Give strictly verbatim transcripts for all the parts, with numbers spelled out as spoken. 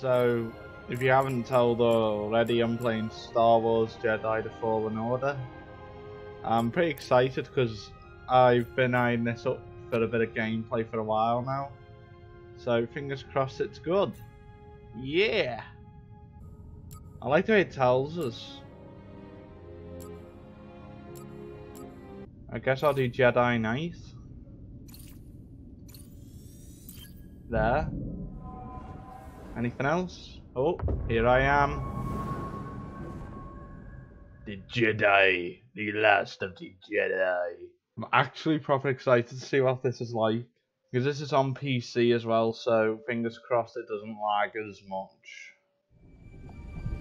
So, if you haven't told already, I'm playing Star Wars Jedi The Fallen Order. I'm pretty excited because I've been eyeing this up for a bit of gameplay for a while now. So, fingers crossed it's good. Yeah! I like the way it tells us. I guess I'll do Jedi Knight. There. Anything else? Oh, here I am. The Jedi. The last of the Jedi. I'm actually proper excited to see what this is like. Because this is on P C as well, so fingers crossed it doesn't lag as much.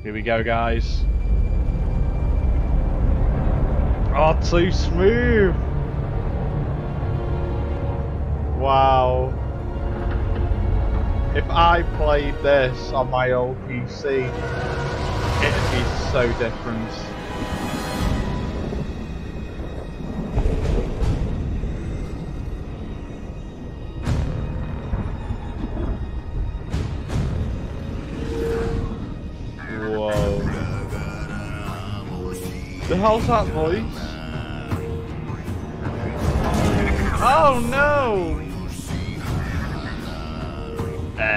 Here we go, guys. Oh, too smooth! Wow. If I played this on my old P C, it'd be so different. Whoa. The hell's that voice? Oh no! Is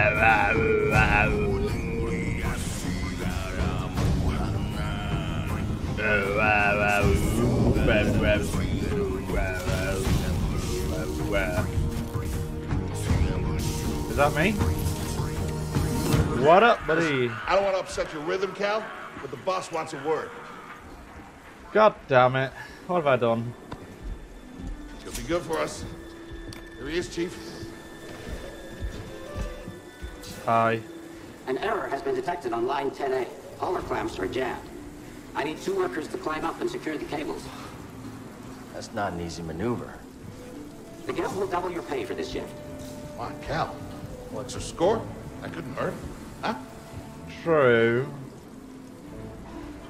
that me? What up, buddy? I don't want to upset your rhythm, Cal, but the boss wants a word. God damn it. What have I done? Be good for us. Here he is, Chief. Hi. An error has been detected on line ten A. All our clamps are jammed. I need two workers to climb up and secure the cables. That's not an easy maneuver. The guild will double your pay for this shift. Come on, Cal. What's your score? That couldn't hurt. Huh? True.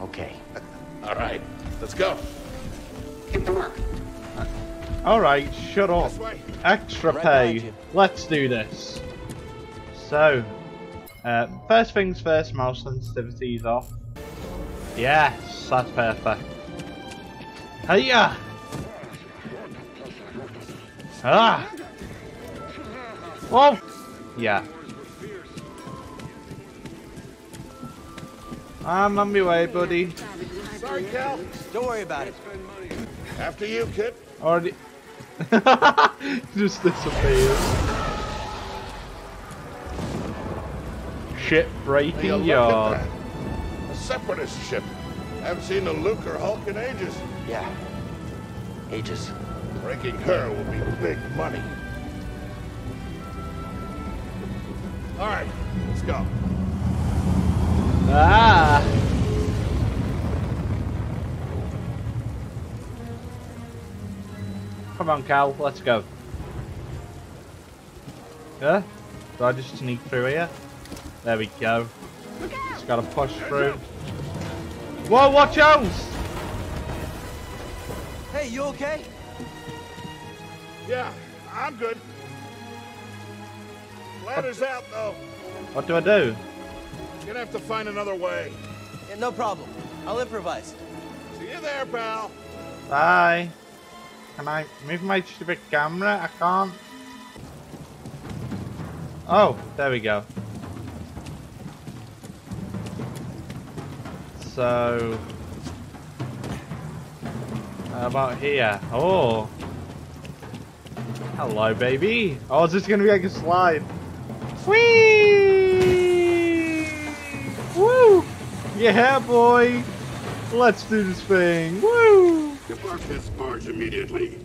Okay. All right. Let's go. Get to work. Alright, shut up. Extra pay. Let's do this. So, uh, first things first, mouse sensitivity is off. Yes, that's perfect. Hiya! Ah! Whoa! Yeah. I'm on my way, buddy. Sorry, Cal. Don't worry about it. After you, kid. Already. Just disappears. Ship breaking yard. A separatist ship. I haven't seen a Luke or Hulk in ages. Yeah. Ages. Breaking her will be big money. Alright, let's go. Ah. Come on, Cal, let's go. Huh? Do I just sneak through here? There we go. Just gotta push through. Whoa, watch out! Hey, you okay? Yeah, I'm good. Ladder's what? Out, though. What do I do? You're gonna have to find another way. Yeah, no problem. I'll improvise. See you there, pal. Bye. Can I move my stupid camera? I can't. Oh, there we go. So... How about here? Oh! Hello, baby! Oh, is this gonna be like a slide? Whee! Woo! Yeah, boy! Let's do this thing! Woo! Depart this barge immediately.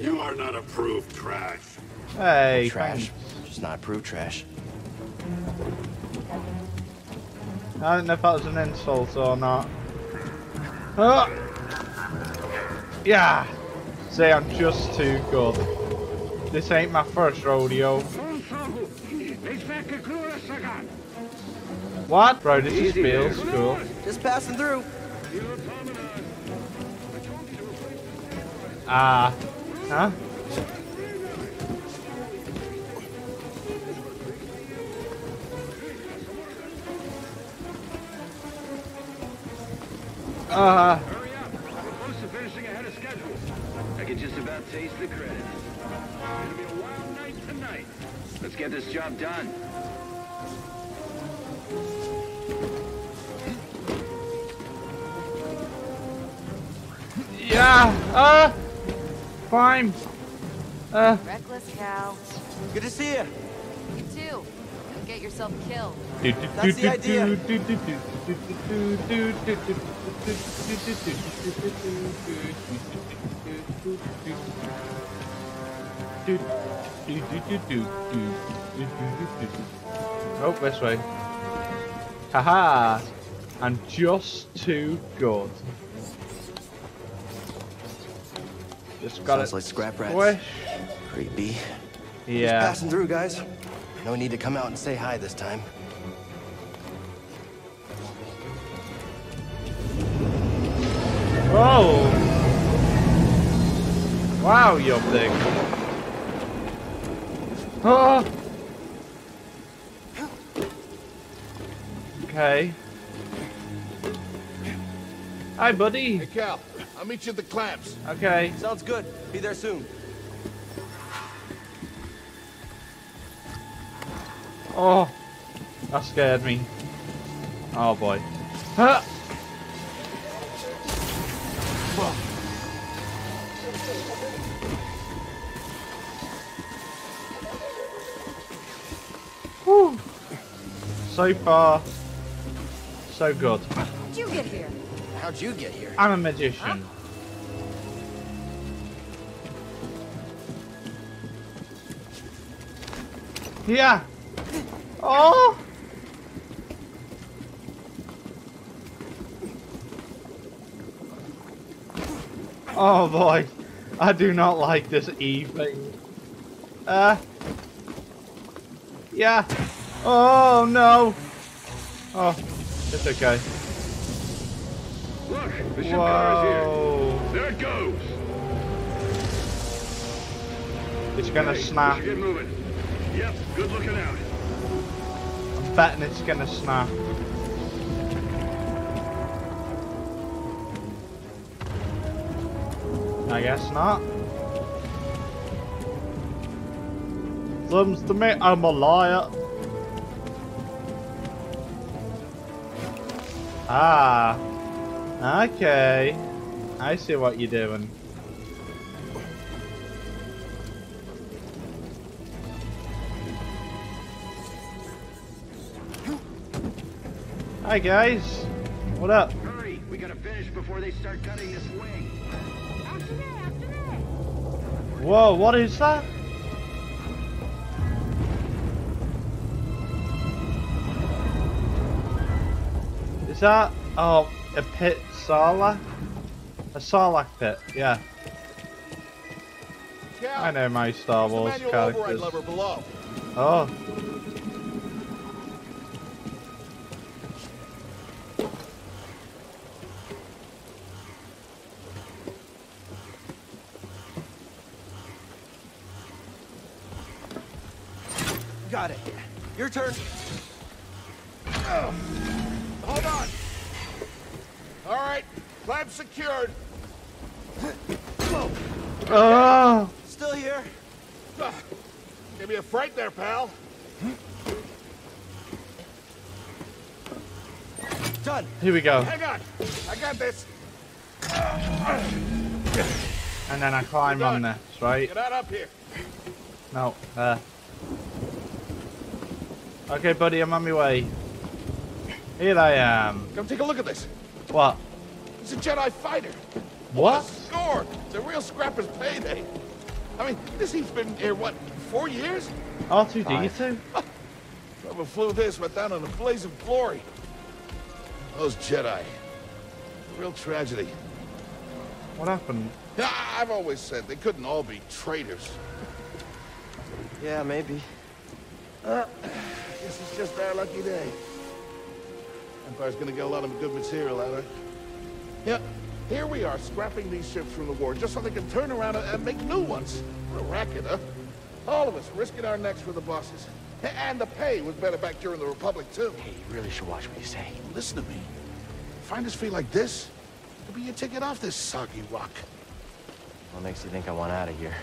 You are not approved trash. Hey, trash. She's not approved trash. I don't know if that was an insult or not. Oh. Yeah. See, I'm just too good. This ain't my first rodeo. What? Bro, this is feels cool. Just passing through. Ah, uh, huh? Uh-huh. Hurry up. We're close to finishing ahead of schedule. I can just about taste the credits. It'll be a wild night tonight. Let's get this job done. Yeah. Uh. Fine. Uh. Reckless Cal. Good to see you. You too. Don't get yourself killed. That's the idea. Oh, this way. Haha. I'm just too good. Just got it. Sounds like scrap rats. Squish. Creepy. Yeah. Just passing through, guys. No need to come out and say hi this time. Oh! Wow, you're big. Ah! Okay. Hi, buddy. Hey, Cal. I'll meet you at the clamps. Okay. Sounds good. Be there soon. Oh, that scared me. Oh boy. Huh. Whew. So far, so good. How'd you get here? How'd you get here? I'm a magician. Huh? Yeah. Oh! Oh boy, I do not like this evening. Uh, yeah. Oh no. Oh, it's okay. Look, the ship car is here. There it goes. It's gonna hey, snap. Get moving. Yep, good looking out. Betting it's gonna snap. I guess not. Seems to me I'm a liar. Ah. Okay. I see what you're doing. Hi guys, what up? Hurry, we gotta finish before they start cutting this wing. After me, after me. Whoa, what is that? Is that oh a pit Sarlacc? A Sarlacc pit, yeah. Cal, I know my Star Wars characters. Oh. Got it. Your turn. Oh. Hold on. All right. Clamp secured. Oh. Still here. Uh, give me a fright there, pal. Done. Here we go. Hang on. I got this. And then I climb on this, right? Get out up here. No. Uh. Okay, buddy, I'm on my way. Here I am. Come take a look at this. What? It's a Jedi fighter. What? It's a score. It's a real scrapper's payday. I mean, this thing's been here, what, four years? R two D two? Whoever flew this went down in a blaze of glory. Those Jedi. Real tragedy. What happened? Ah, I've always said they couldn't all be traitors. Yeah, maybe. Uh, This is just our lucky day. Empire's gonna get a lot of good material out of it. Yeah, here we are scrapping these ships from the war just so they can turn around and make new ones. What a racket, huh? All of us risking our necks for the bosses. And the pay was better back during the Republic, too. Hey, you really should watch what you say. Listen to me. If I just feel like this, Could be your ticket off this soggy rock. What makes you think I want out of here?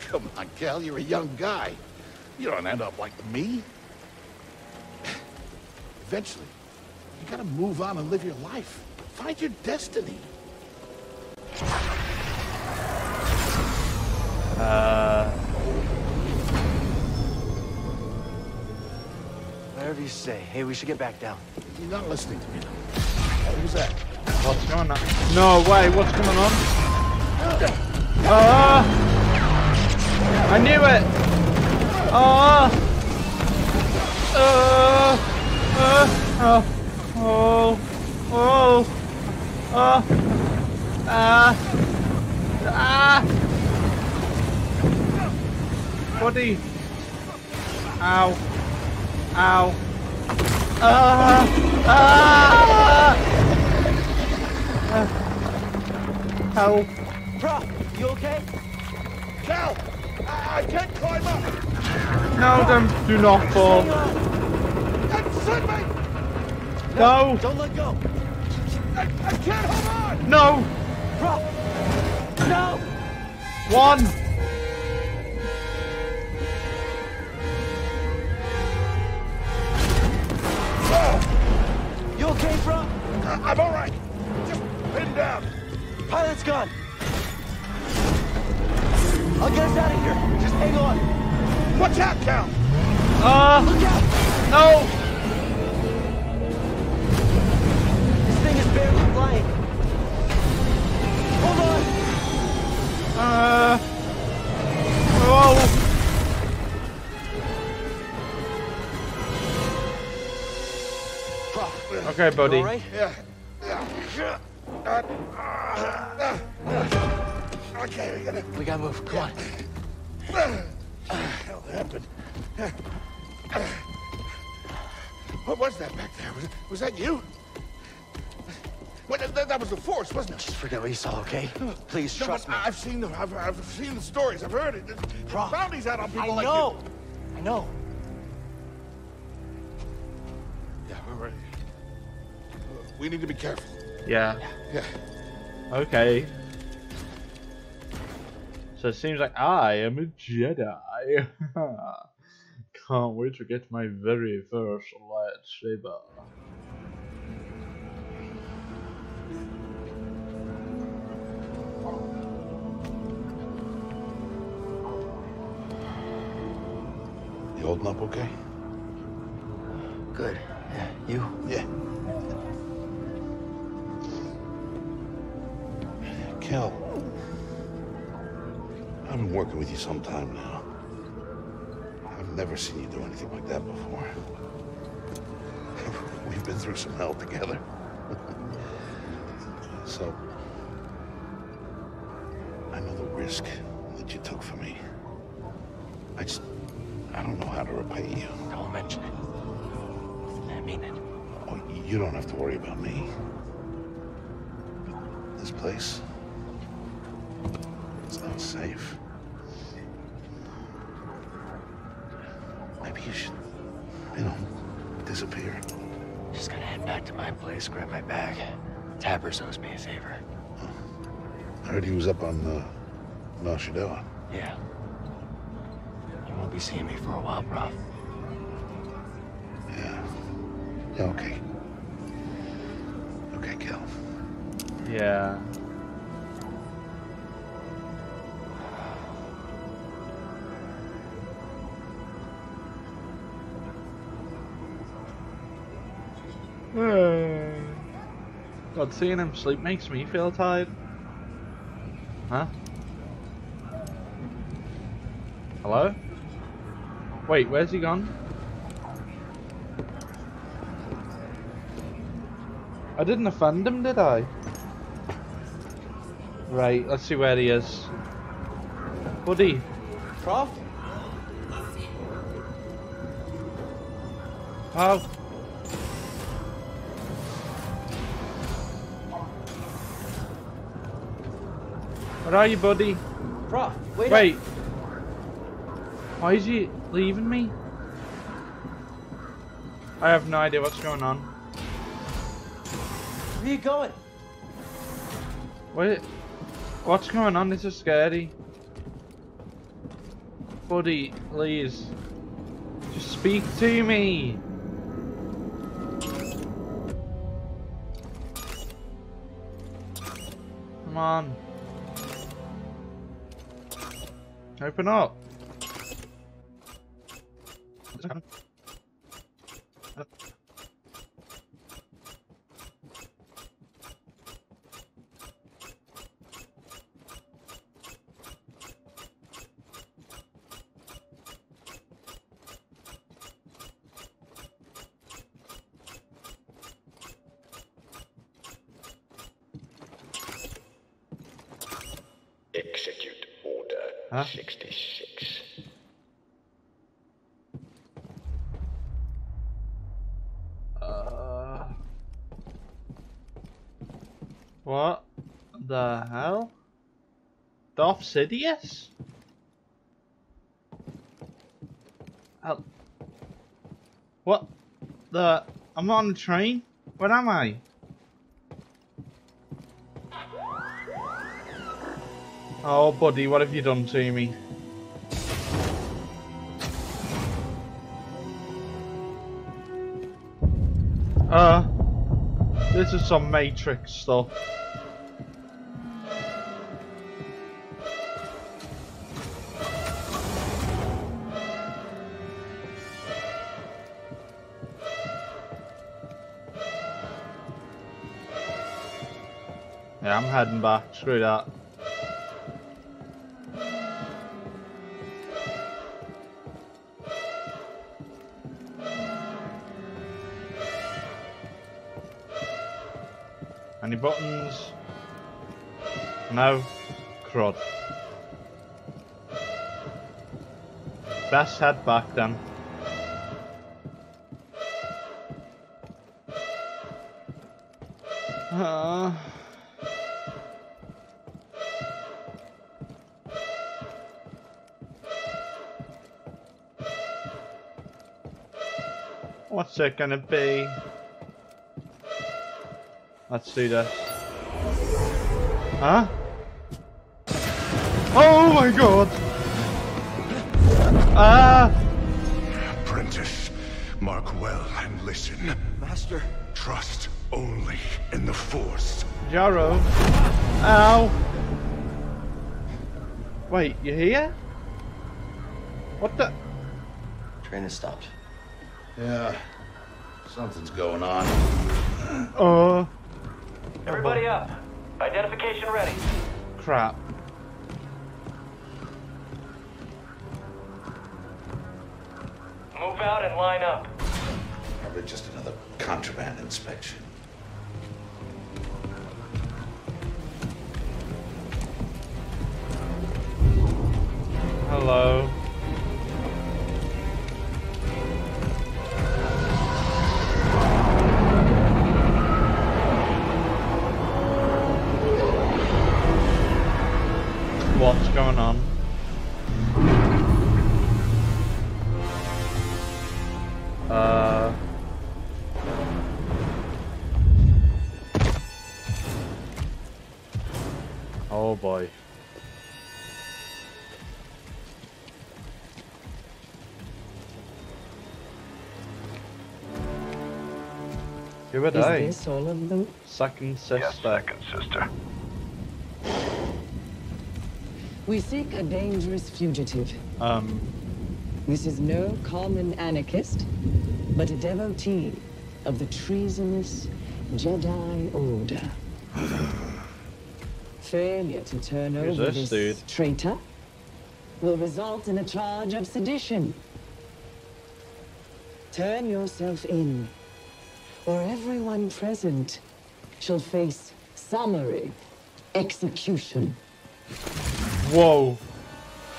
Come on, Cal, you're a young guy. You don't end up like me. Eventually, you gotta move on and live your life. Find your destiny. Uh... Whatever you say. Hey, we should get back down. You're not listening to me. Who's that? What's going on? No, wait, what's going on? Ah! Uh, I knew it! Ah! Uh, uh, uh, oh! Oh! Ah! Ah! Ah! Body! Ow! Ow! Ah! Ah! Uh, Cal. Bro, you okay? Cal! I, I can't climb up! No, don't, do not fall. That's no! Don't let go! I, I can't hold on! No! Bro! No! One! Oh. You okay, bro? Uh, I'm alright! Pinned down. Pilot's gone. I'll get us out of here. Just hang on. Watch out, Cal. Uh, Look out. No. This thing is barely flying. Hold on. Uh. Whoa. Okay, buddy. You all right? Yeah. Yeah. Okay, we gotta... We gotta move, come on. Hell, that happened. What was that back there? Was, was that you? Well, that, that was the Force, wasn't it? Just forget what you saw, okay? Please, no, trust me. I've seen, the, I've, I've seen the stories, I've heard it. There's bounties out on people like you. I know, I know. Yeah, we're ready. We need to be careful. Yeah. Yeah. Okay. So it seems like I am a Jedi. Can't wait to get my very first lightsaber. You holding up okay? Good. Yeah. You? Yeah. Cal, I've been working with you some time now. I've never seen you do anything like that before. We've been through some hell together. So, I know the risk that you took for me. I just, I don't know how to repay you. Don't mention it. I mean it. Oh, you don't have to worry about me. This place. It's not safe. Maybe you should, you know, disappear. Just gotta head back to my place, grab my bag. Tappers owes me a favor. Oh. I heard he was up on uh, Narshadawa. Yeah. You won't be seeing me for a while, bro. Yeah. Yeah, okay. Okay, Cal. Yeah. God, seeing him sleep makes me feel tired. Huh? Hello? Wait, where's he gone? I didn't offend him, did I? Right, let's see where he is. Buddy. Prof? Oh. Where are you, buddy? Prof, wait. Wait. Up. Why is he leaving me? I have no idea what's going on. Where are you going? What? What's going on? This is scary. Buddy, please. Just speak to me. Come on. Open up. Execute order huh? sixty-six. Uh, what the hell? Darth Sidious? Hell. What the? I'm not on the train. Where am I? Oh, buddy, what have you done to me? Uh, this is some Matrix stuff. Yeah, I'm heading back. Screw that. Any buttons? No. Crud. Best head back then. Uh. What's it gonna be? Let's do this. Huh? Oh my god! Ah! Apprentice, mark well and listen. Master. Trust only in the Force. Jaro. Ow! Wait, you here? What the? Train has stopped. Yeah. Something's going on. Oh. Uh. Everybody up. Identification ready. Crap. Move out and line up. Probably just another contraband inspection. Hello. What's going on? Uh. Oh boy. Who are they? Is this all of them? Second Sister. Yes, Second Sister. We seek a dangerous fugitive. Um. This is no common anarchist, but a devotee of the treasonous Jedi Order. Failure to turn Who's over this, this traitor will result in a charge of sedition. Turn yourself in, or everyone present shall face summary execution. Whoa.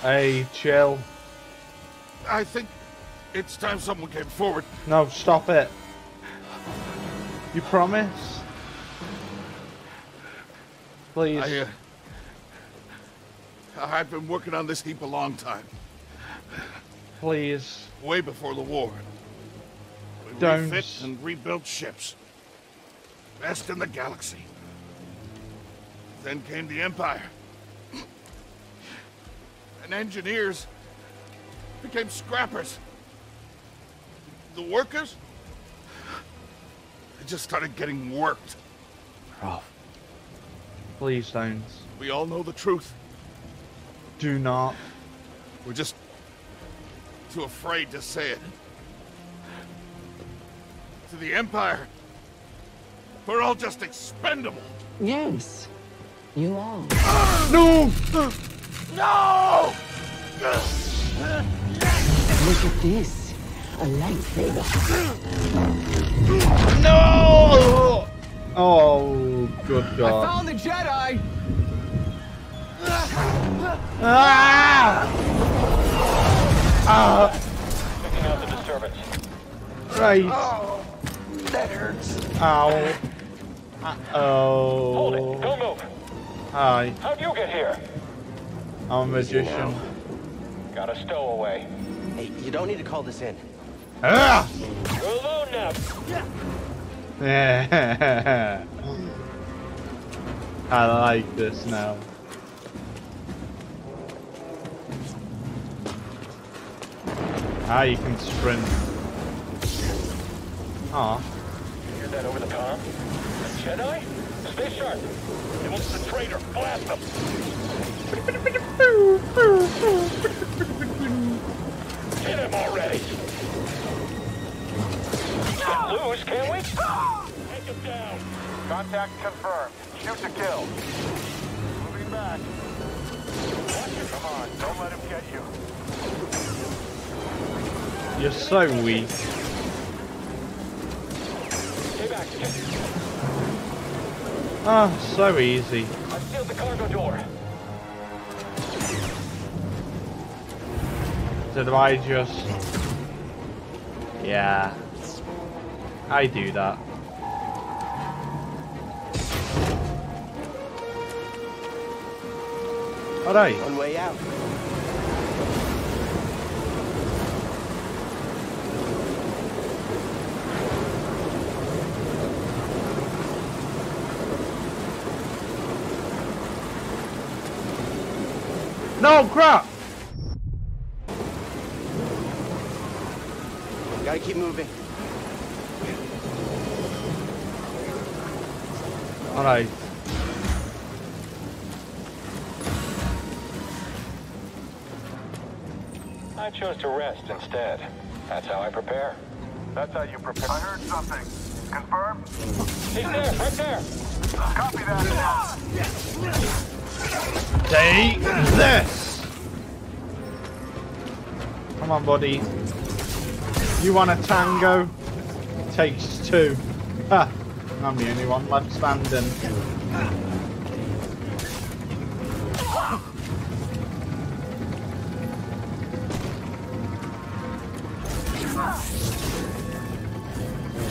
Hey, chill. I think it's time someone came forward. No, stop it. You promise? Please. I, uh, I've been working on this heap a long time. Please. Way before the war. We Don't. refit and rebuilt ships. Best in the galaxy. Then came the Empire. And engineers became scrappers. The workers? They just started getting worked. Prof. Please don't. We all know the truth. Do not. We're just too afraid to say it. To the Empire, we're all just expendable. Yes, you are. No! No! Look at this. A lightsaber. No! Oh, good God. I found the Jedi! Ah! Ah! Picking out the disturbance. Right. Oh, that hurts. Ow. Uh-oh. Hold it. Don't move. Hi. How'd you get here? I'm a magician. Got a stowaway. Hey, you don't need to call this in. Ah! You're alone now. Yeah. I like this now. Ah, you can sprint. Ah. You hear that over the com? A Jedi? Stay sharp. It wants the traitor. Blast him. Hit him already. Can't lose, can we? Take him down. Contact confirmed. Shoot to kill. Moving back. Watch it. Come on, don't let him get you. You're so weak. Stay back. Ah, oh, so easy. I sealed the cargo door. Did I just? Yeah. I do that. All right. One way out. No crap. Gotta keep moving. All right. I chose to rest instead. That's how I prepare. That's how you prepare. I heard something. Confirm? He's there, right there. Copy that. Take this. Come on, buddy. You want a tango? It takes two. Ha. I'm the only one left standing.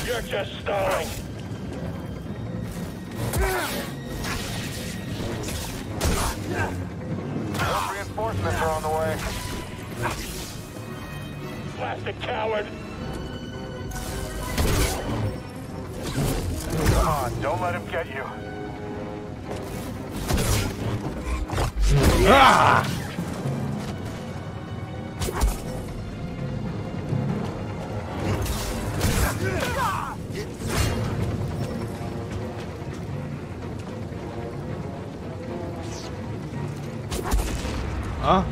You're just stalling. Those reinforcements are on the way. Plastic coward. Come on, don't let him get you. Ah! Huh?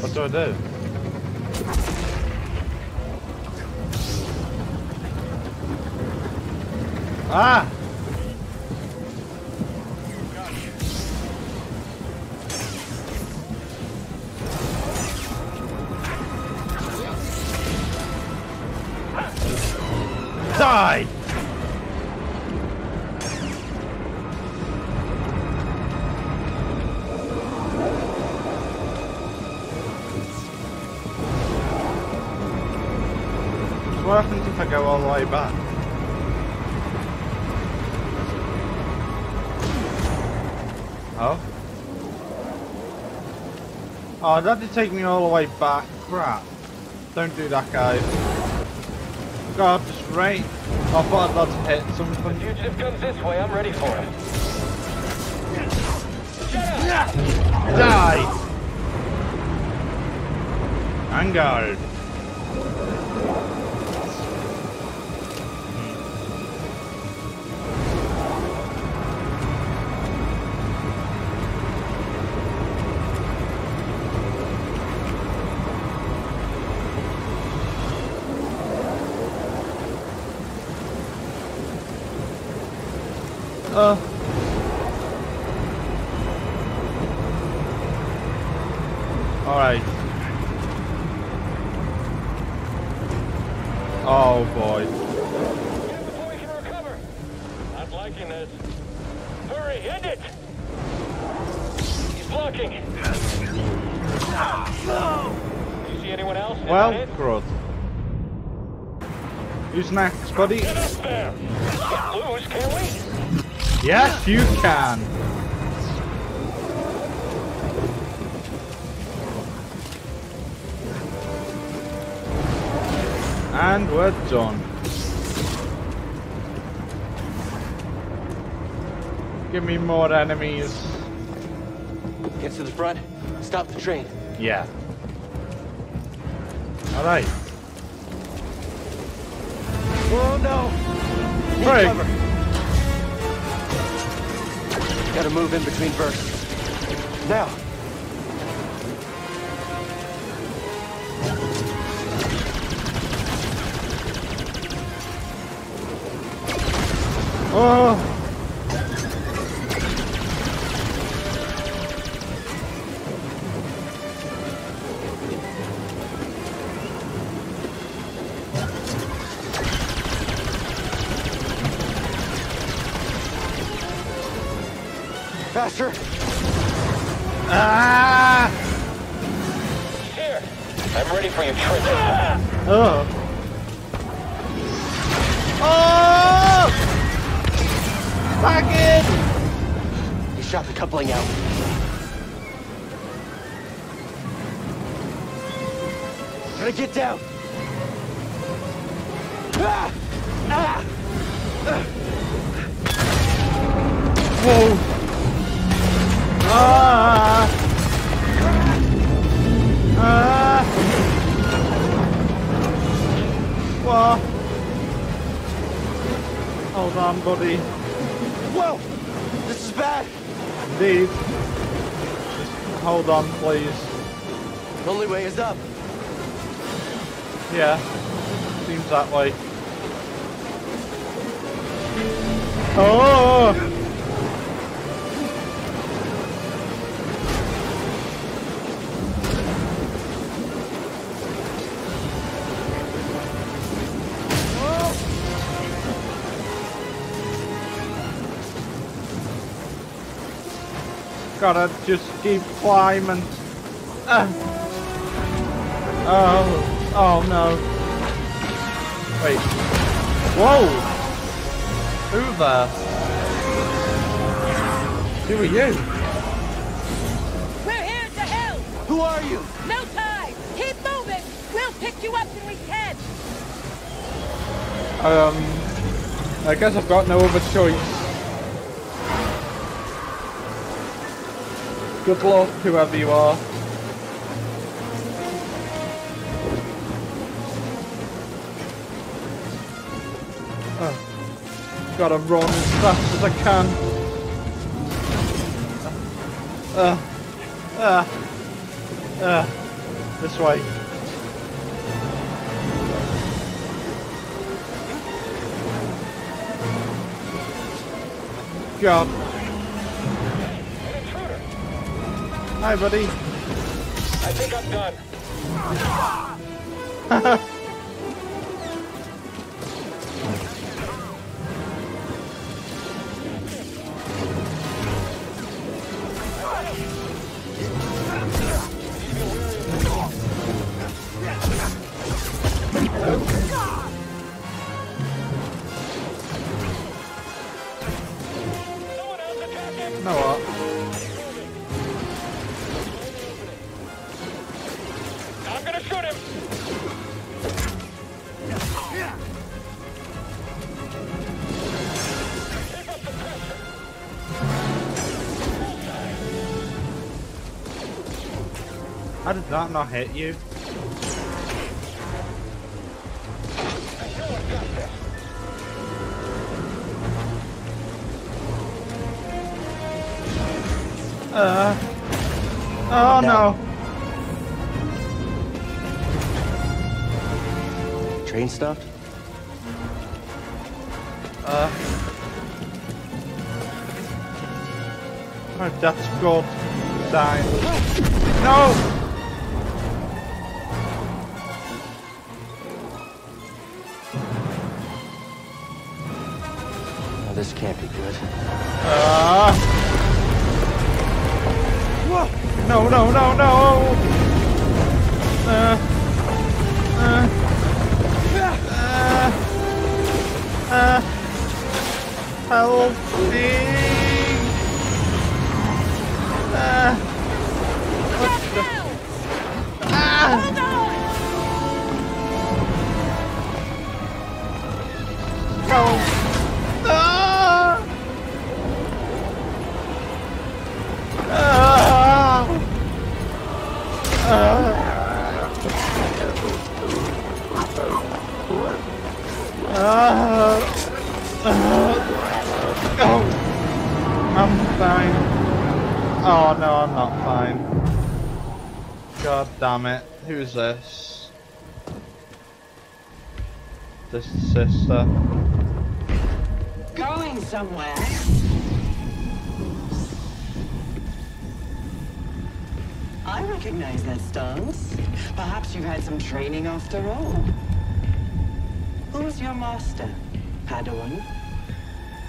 What do I do? Ah! Die! What happens if I go all the way back? Oh? Oh, that did take me all the way back. Crap. Don't do that, guys. God, just right. I thought I'd love to hit someone. The fugitive comes this way, I'm ready for him. Die! Vanguard! Uh. All right. Oh boy. Get before we can recover. Not liking this. Hurry, end it. He's blocking. No. Do you see anyone else? Well, crud. Who's next, buddy? Get up there. Can't lose, can we? Yes, you can! And we're done. Give me more enemies. Get to the front, stop the train. Yeah. Alright. Oh no! Need Break. Cover. Gotta move in between bursts. Now! Faster! Ah! Here, I'm ready for your trick. Oh! Oh! Back in! You shot the coupling out. Gotta get down. Ah! Ah! Ah! Whoa! Ah! Ah! Whoa! Hold on, buddy. Whoa! This is bad! Indeed. Just hold on, please. The only way is up. Yeah. Seems that way. Oh! Gotta just keep climbing. Uh. Oh, oh no. Wait. Whoa! Who there? Who are you? We're here to help! Who are you? No time! Keep moving! We'll pick you up when we can! Um, I guess I've got no other choice. Good luck, whoever you are. Oh. Gotta run as fast as I can. Uh, uh, uh, this way. God. Hi, buddy. I think I'm done. You know what? I'm gonna shoot him! How did that not hit you? Uh. Oh no. no. Train stuffed? Uh. Oh, that's gold. Die. No! Oh, this can't be good. Uh. Whoa. No, no, no, no! Uh. Uh. Uh. Uh. Help me! Uh, what the... Ah! Hold on! No! No! Ah! Ah! Ah! Oh! I'm fine. Oh no, I'm not fine. God damn it. Who's this? This sister. Going somewhere. I recognize that stance. Perhaps you've had some training after all. Who's your master? Padawan?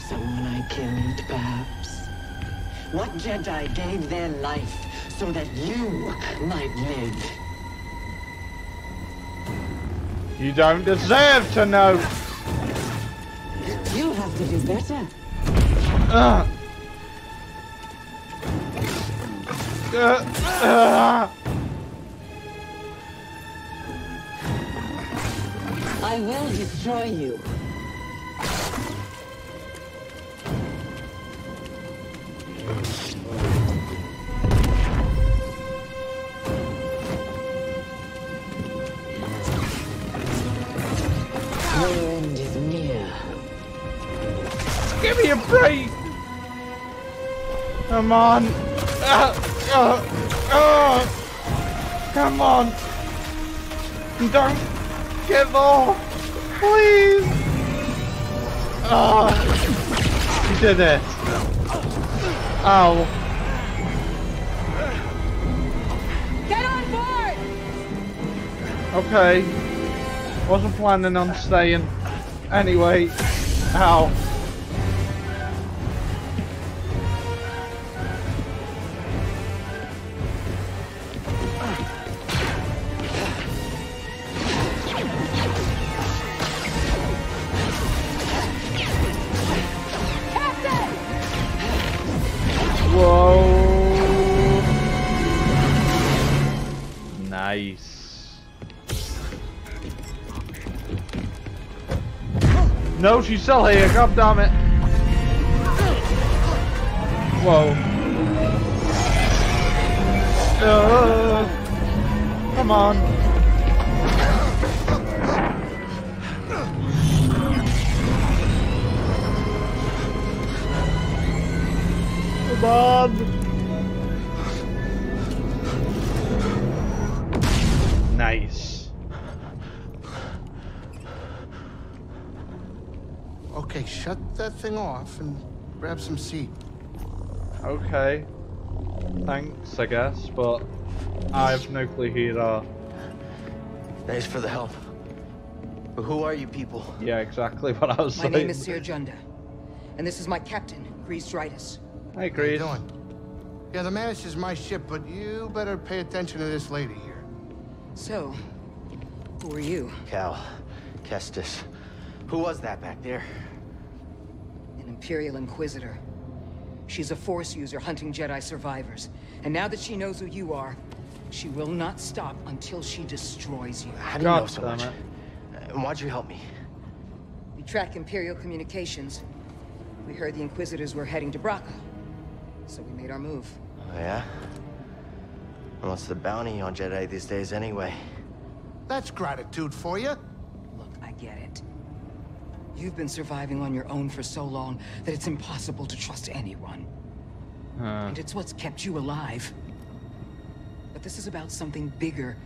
Someone I killed, perhaps? What Jedi gave their life so that you might live? You don't deserve to know! You have to do better. Uh. Uh. Uh. I will destroy you. Give me a break! Come on! Uh, uh, uh. Come on! Don't give up! Please! Oh! You did it! Ow! Get on board! Okay. Wasn't planning on staying. Anyway. Ow. No, she's still here, god damn it. Whoa. Uh, come on. Come on. Nice. Okay, shut that thing off and grab some seat. Okay. Thanks, I guess, but I have no clue who you are. Thanks for the help. But who are you people? Yeah, exactly what I was saying. My name is Cere Junda, and this is my captain, Greez Dritus. Hey, Greez. How you doing? Yeah, the Mantis is my ship, but you better pay attention to this lady here. So, who are you? Cal Kestis. Who was that back there? An Imperial Inquisitor. She's a Force user hunting Jedi survivors. And now that she knows who you are, she will not stop until she destroys you. How do you know so much? And why'd you help me? We track Imperial communications. We heard the Inquisitors were heading to Bracca. So we made our move. Oh, yeah? And what's the bounty on Jedi these days anyway? That's gratitude for you. Look, I get it. You've been surviving on your own for so long that it's impossible to trust anyone. Uh. And it's what's kept you alive. But this is about something bigger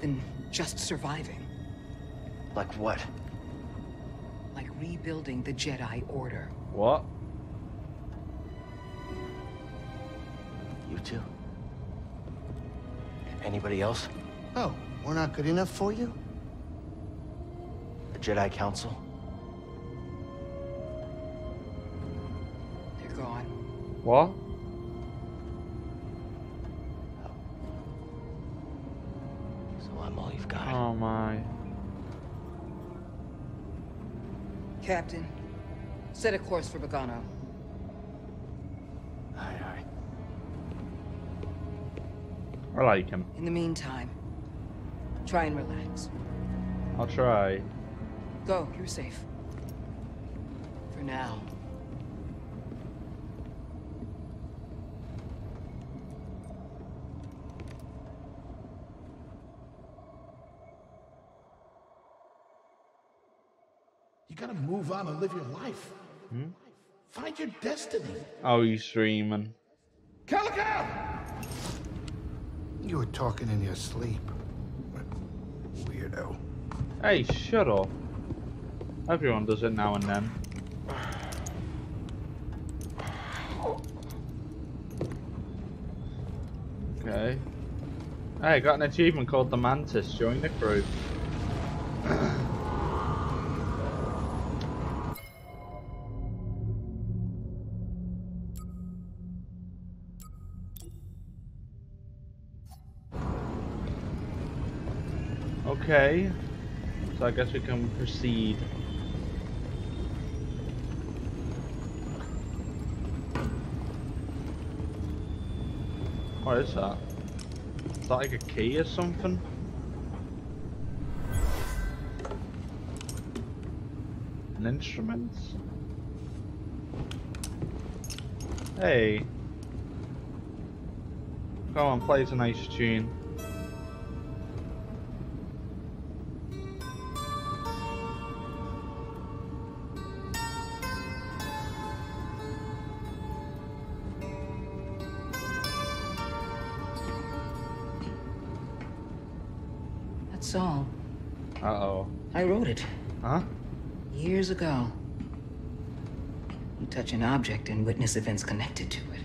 than just surviving. Like what? Like rebuilding the Jedi Order. What? You too? Anybody else? Oh, we're not good enough for you? The Jedi Council? They're gone. What? So I'm all you've got. Oh my. Captain, set a course for Bogano. I like him. In the meantime, try and relax. I'll try. Go, you're safe. For now. You gotta move on and live your life. Hmm? Find your destiny. Oh, you streaming. Calico! You were talking in your sleep. Weirdo. Hey, shut up. Everyone does it now and then. Okay. Hey, got an achievement called the Mantis. Join the crew. Okay, so I guess we can proceed. What is that? Is that like a key or something? An instrument? Hey. Come on, play a nice tune. All. Uh-oh. I wrote it. Huh? Years ago. You touch an object and witness events connected to it.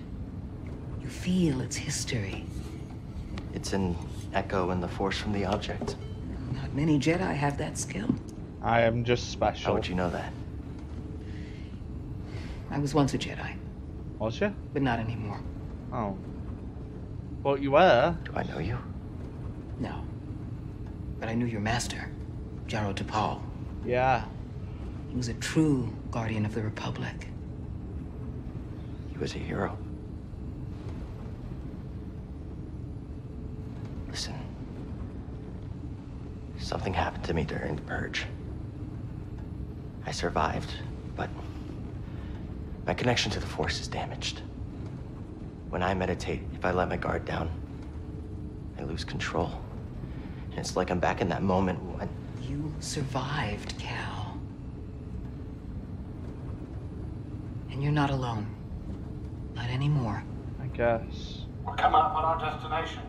You feel its history. It's an echo in the force from the object. Not many Jedi have that skill. I am just special. How would you know that? I was once a Jedi. Was you? But not anymore. Oh. Well, you were. Do I know you? No. But I knew your master, Jaro DePaul. Yeah. He was a true guardian of the Republic. He was a hero. Listen. Something happened to me during the purge. I survived, but my connection to the Force is damaged. When I meditate, if I let my guard down, I lose control. It's like I'm back in that moment when... You survived, Cal. And you're not alone. Not anymore. I guess. We'll come up on our destination.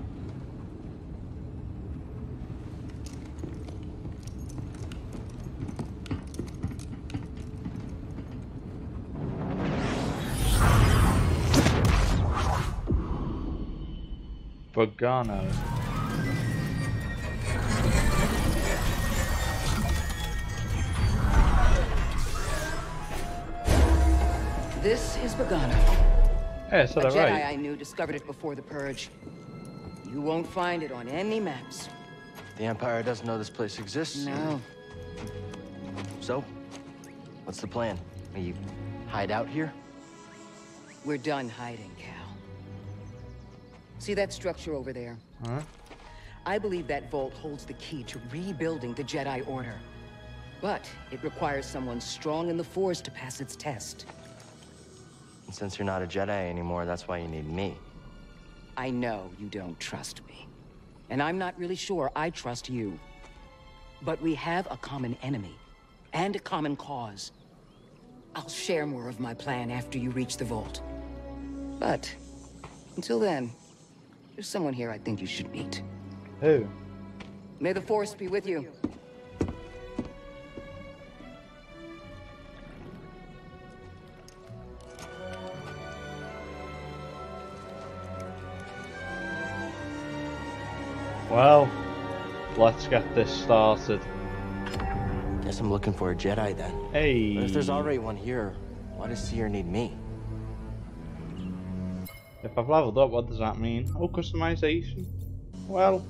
Bogano. This is Bogano. Hey, so a Jedi right. I knew discovered it before the Purge. You won't find it on any maps. The Empire doesn't know this place exists. No. So, what's the plan? Will you hide out here? We're done hiding, Cal. See that structure over there? Huh? I believe that vault holds the key to rebuilding the Jedi Order. But it requires someone strong in the Force to pass its test. And since you're not a Jedi anymore, that's why you need me. I know you don't trust me. And I'm not really sure I trust you. But we have a common enemy. And a common cause. I'll share more of my plan after you reach the vault. But, until then, there's someone here I think you should meet. Who? May the Force be with you. Well, let's get this started. Guess I'm looking for a Jedi then. Hey. But if there's already one here, why does Cere need me? If I've leveled up, what does that mean? Oh, customization. Well,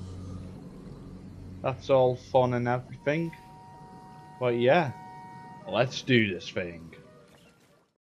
that's all fun and everything. But yeah, let's do this thing.